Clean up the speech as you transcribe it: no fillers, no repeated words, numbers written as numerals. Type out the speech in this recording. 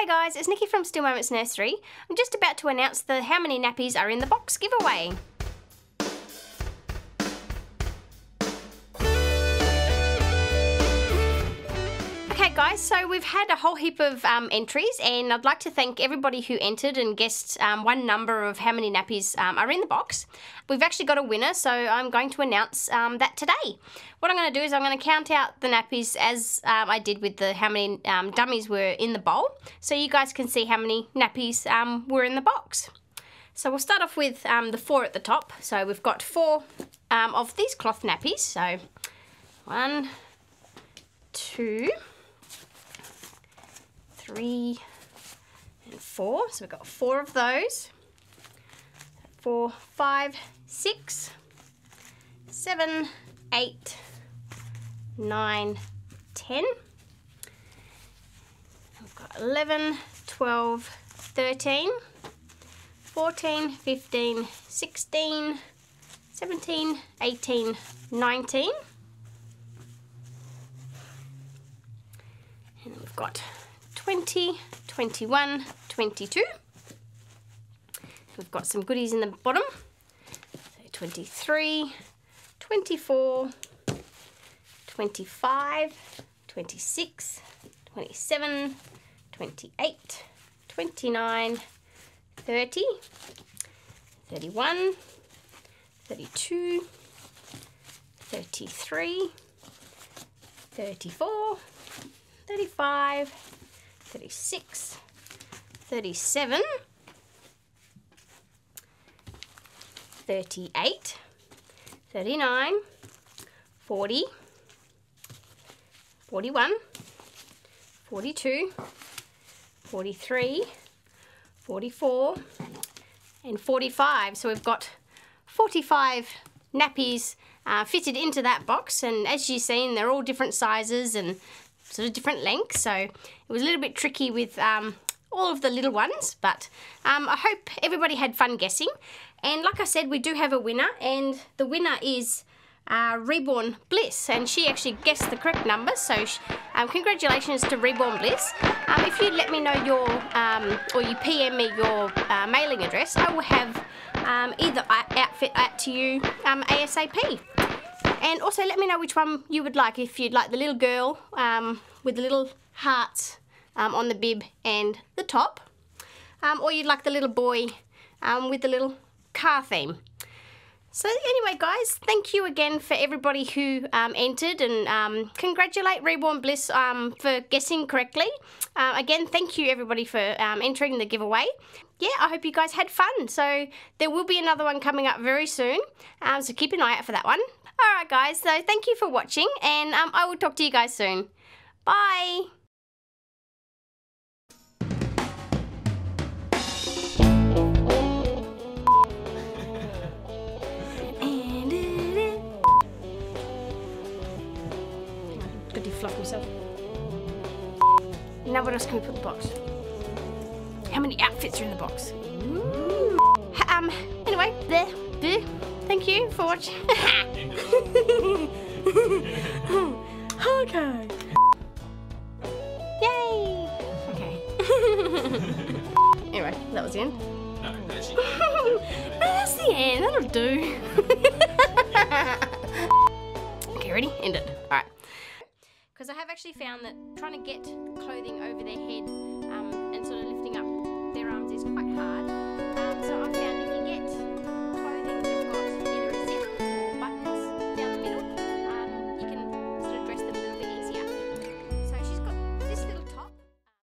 Hey guys, it's Nikki from Still Moments Nursery. I'm just about to announce the How Many Nappies Are in the Box giveaway. Okay guys, so we've had a whole heap of entries, and I'd like to thank everybody who entered and guessed one number of how many nappies are in the box. We've actually got a winner, so I'm going to announce that today. What I'm going to do is I'm going to count out the nappies as I did with the how many dummies were in the bowl, so you guys can see how many nappies were in the box. So we'll start off with the four at the top. So we've got four of these cloth nappies. So 1, 2, 3, and 4. So we've got four of those. 4, 5, 6, 7, 8, 9, 10. We've got 11, 12, 13, 14, 15, 16, 17, 18, 19. And we've got 20, 21, 22. We've got some goodies in the bottom. So 23, 24, 25, 26, 27, 28, 29, 30, 31, 32, 33, 34, 35, 36, 37, 38, 39, 40, 41, 42, 43, 44, and 45. So we've got 45 nappies fitted into that box, and as you've seen, they're all different sizes and sort of different lengths, so it was a little bit tricky with all of the little ones, but I hope everybody had fun guessing. And like I said, we do have a winner, and the winner is Reborn Bliss, and she actually guessed the correct number, so congratulations to Reborn Bliss. If you let me know your, or you PM me your mailing address, I will have either outfit out to you ASAP. And also let me know which one you would like, if you'd like the little girl with the little hearts on the bib and the top, or you'd like the little boy with the little car theme. So anyway guys, thank you again for everybody who entered, and congratulate Reborn Bliss for guessing correctly. Again, thank you everybody for entering the giveaway. Yeah, I hope you guys had fun. So there will be another one coming up very soon, so keep an eye out for that one. Alright guys, so thank you for watching, and I will talk to you guys soon. Bye! Could you fluff myself? Now what else can we put in the box? How many outfits are in the box? Anyway, there. Thank you for watching. Okay. Yay! Okay. Anyway, that was the end. No, that's the end. That's the end. That'll do. Okay, ready? End it. All right. Because I have actually found that trying to get clothing over their head.